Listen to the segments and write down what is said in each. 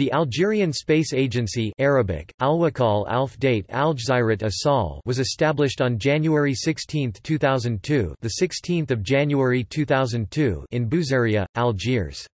The Algerian Space Agency (Arabic: Alwakal Al-Fdait Algzirat ASAL) was established on January 16, 2002, the 16th of January 2002, in Bouzareah, Algiers.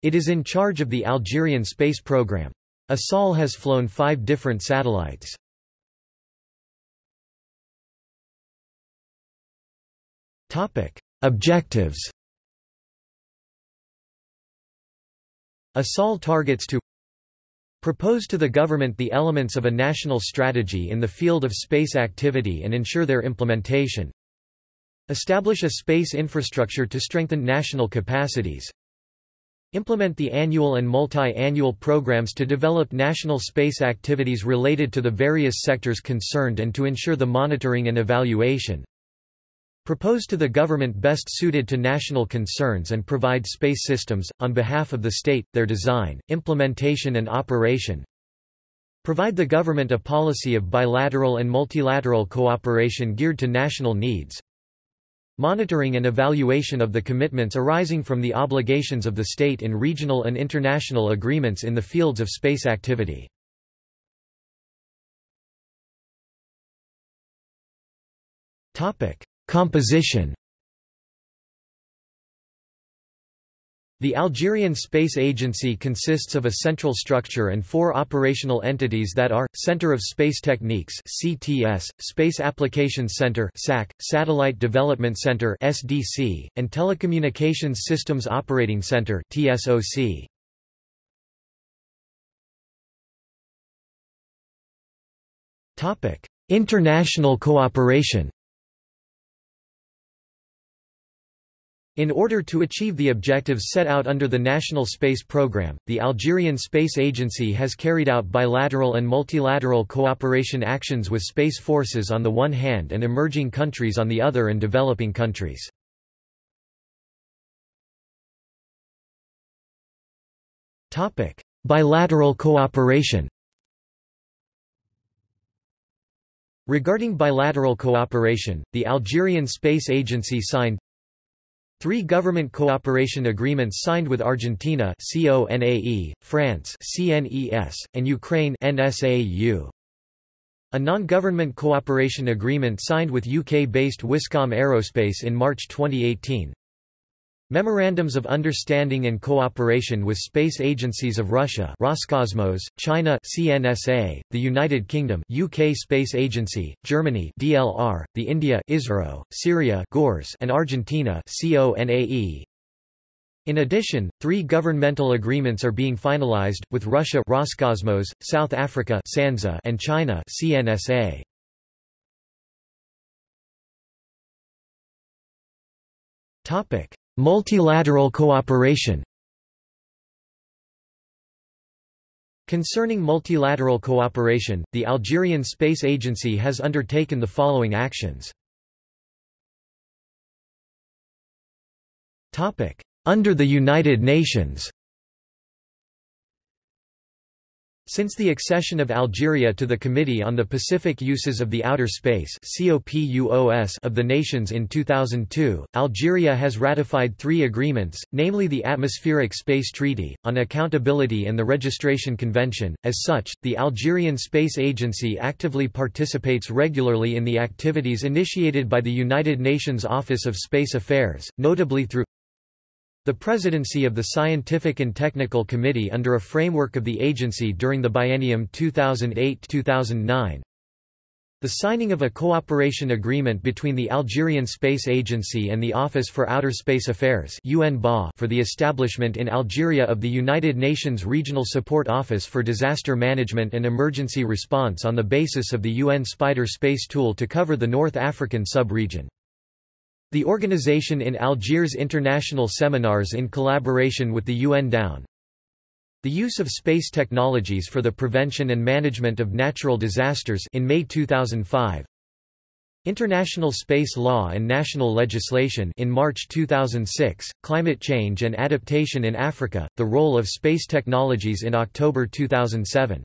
It is in charge of the Algerian space program. ASAL has flown 5 different satellites. Topic: Objectives. ASAL targets to propose to the government the elements of a national strategy in the field of space activity and ensure their implementation, establish a space infrastructure to strengthen national capacities, implement the annual and multi-annual programs to develop national space activities related to the various sectors concerned and to ensure the monitoring and evaluation, propose to the government best suited to national concerns and provide space systems, on behalf of the state, their design, implementation and operation, provide the government a policy of bilateral and multilateral cooperation geared to national needs, monitoring and evaluation of the commitments arising from the obligations of the state in regional and international agreements in the fields of space activity. Composition. The Algerian Space Agency consists of a central structure and 4 operational entities that are, Centre of Space Techniques (CTS), Space Applications Centre (SAC), Satellite Development Centre (SDC), and Telecommunications Systems Operating Centre (TSOC). International cooperation. In order to achieve the objectives set out under the National Space Programme, the Algerian Space Agency has carried out bilateral and multilateral cooperation actions with space forces on the one hand and emerging countries on the other and developing countries. Bilateral cooperation. Regarding bilateral cooperation, the Algerian Space Agency signed 3 government cooperation agreements signed with Argentina (CONAE), France (CNES), and Ukraine (NSAU). A non-government cooperation agreement signed with UK-based WISCOM Aerospace in March 2018. Memorandums of understanding and cooperation with space agencies of Russia (Roscosmos), China (CNSA), the United Kingdom (UK Space Agency), Germany (DLR), the India (ISRO), Syria (GORS), and Argentina (CONAE). In addition, 3 governmental agreements are being finalized with Russia (Roscosmos), South Africa (SANSA), and China (CNSA). Topic: Multilateral cooperation. Concerning multilateral cooperation, the Algerian Space Agency has undertaken the following actions. Under the United Nations. Since the accession of Algeria to the Committee on the Pacific Uses of the Outer Space (COPUOS) of the Nations in 2002, Algeria has ratified 3 agreements, namely the Atmospheric Space Treaty, on Accountability and the Registration Convention. As such, the Algerian Space Agency actively participates regularly in the activities initiated by the United Nations Office of Space Affairs, notably through the presidency of the Scientific and Technical Committee under a framework of the agency during the biennium 2008–2009, the signing of a cooperation agreement between the Algerian Space Agency and the Office for Outer Space Affairs for the establishment in Algeria of the United Nations Regional Support Office for Disaster Management and Emergency Response on the basis of the UN Spider Space Tool to cover the North African sub-region. The organization in Algiers international seminars in collaboration with the UN Down. The use of space technologies for the prevention and management of natural disasters in May 2005. International space law and national legislation in March 2006, climate change and adaptation in Africa, the role of space technologies in October 2007.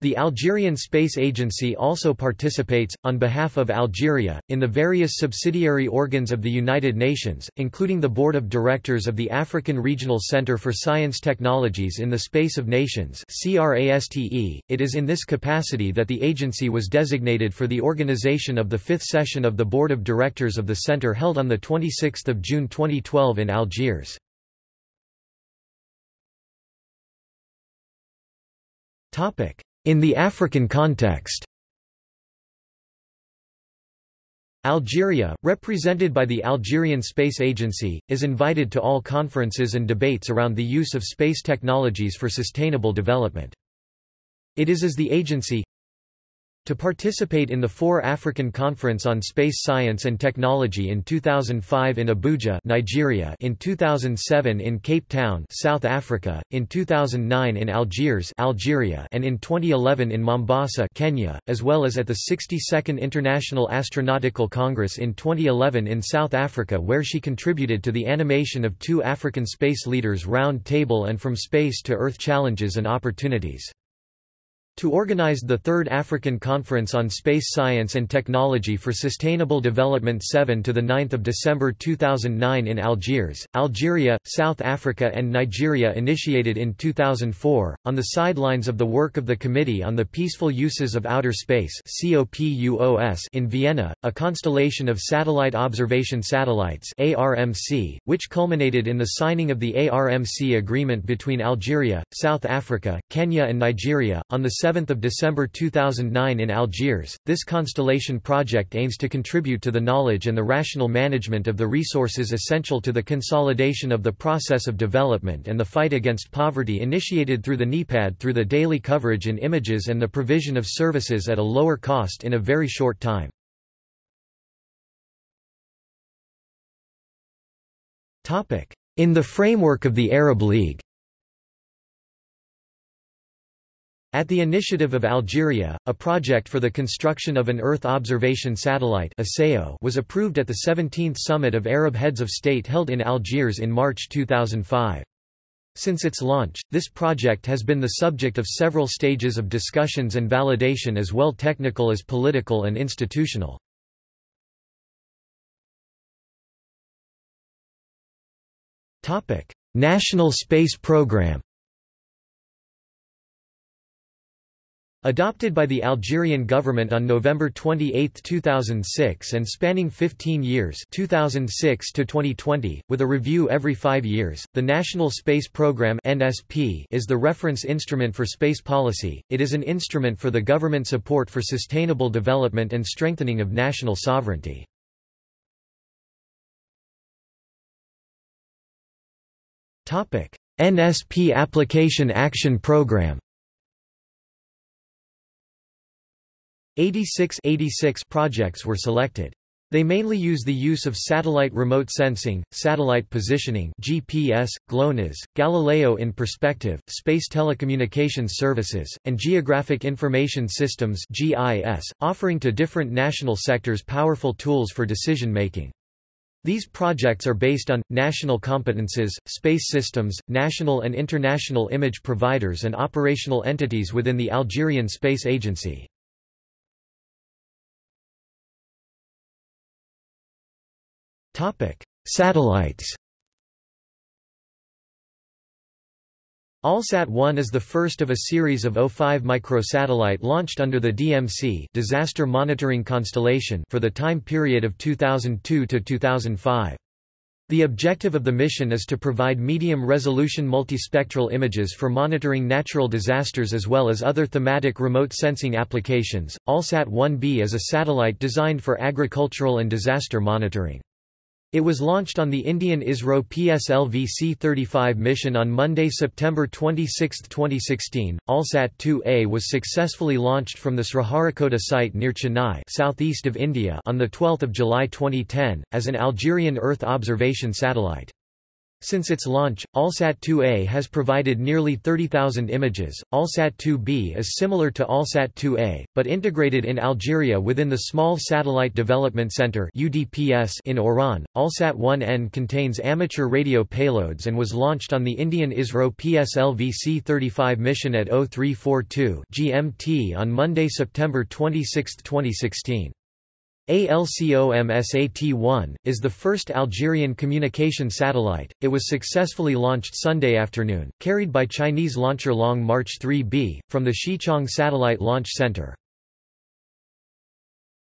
The Algerian Space Agency also participates, on behalf of Algeria, in the various subsidiary organs of the United Nations, including the Board of Directors of the African Regional Centre for Science Technologies in the Space of Nations (CRASTE). It is in this capacity that the agency was designated for the organisation of the fifth session of the Board of Directors of the Centre held on 26 June 2012 in Algiers. In the African context, Algeria, represented by the Algerian Space Agency, is invited to all conferences and debates around the use of space technologies for sustainable development. It is as the agency to participate in the 4th African Conference on Space Science and Technology in 2005 in Abuja, Nigeria, in 2007 in Cape Town, South Africa, in 2009 in Algiers, Algeria, and in 2011 in Mombasa, Kenya, as well as at the 62nd International Astronautical Congress in 2011 in South Africa, where she contributed to the animation of 2 African Space Leaders Round Table and From Space to Earth Challenges and Opportunities. To organize the 3rd African Conference on Space Science and Technology for Sustainable Development 7 to the 9th of December 2009 in Algiers, Algeria, South Africa and Nigeria initiated in 2004 on the sidelines of the work of the Committee on the Peaceful Uses of Outer Space (COPUOS) in Vienna, a constellation of satellite observation satellites (ARMC), which culminated in the signing of the ARMC agreement between Algeria, South Africa, Kenya and Nigeria on the 7th of December 2009 in Algiers. This constellation project aims to contribute to the knowledge and the rational management of the resources essential to the consolidation of the process of development and the fight against poverty initiated through the NEPAD through the daily coverage in images and the provision of services at a lower cost in a very short time. In the framework of the Arab League. At the initiative of Algeria, a project for the construction of an Earth observation satellite (ASEO) was approved at the 17th Summit of Arab Heads of State held in Algiers in March 2005. Since its launch, this project has been the subject of several stages of discussions and validation as well technical as political and institutional. National Space Programme. Adopted by the Algerian government on November 28, 2006 and spanning 15 years 2006 to 2020, with a review every 5 years, the National Space Programme (NSP) is the reference instrument for space policy. It is an instrument for the government support for sustainable development and strengthening of national sovereignty. NSP Application Action Programme. 86 projects were selected. They mainly use the use of satellite remote sensing, satellite positioning (GPS, GLONASS, Galileo in perspective), space telecommunications services, and geographic information systems (GIS), offering to different national sectors powerful tools for decision-making. These projects are based on national competences, space systems, national and international image providers and operational entities within the Algerian Space Agency. Satellites. ALSat-1 is the first of a series of O5 microsatellite launched under the DMC Disaster Monitoring Constellation for the time period of 2002 to 2005. The objective of the mission is to provide medium-resolution multispectral images for monitoring natural disasters as well as other thematic remote sensing applications. AlSat-1B is a satellite designed for agricultural and disaster monitoring. It was launched on the Indian ISRO PSLV C-35 mission on Monday, September 26, 2016. ALSat-2A was successfully launched from the Sriharikota site near Chennai, southeast of India, on the 12th of July 2010 as an Algerian Earth observation satellite. Since its launch, ALSAT-2A has provided nearly 30,000 images. ALSat-2B is similar to ALSat-2A, but integrated in Algeria within the Small Satellite Development Center in Oran. ALSat-1N contains amateur radio payloads and was launched on the Indian ISRO PSLV C-35 mission at 03:42 GMT on Monday, September 26, 2016. ALCOMSAT-1 is the first Algerian communication satellite. It was successfully launched Sunday afternoon, carried by Chinese launcher Long March 3B, from the Xichang Satellite Launch Center.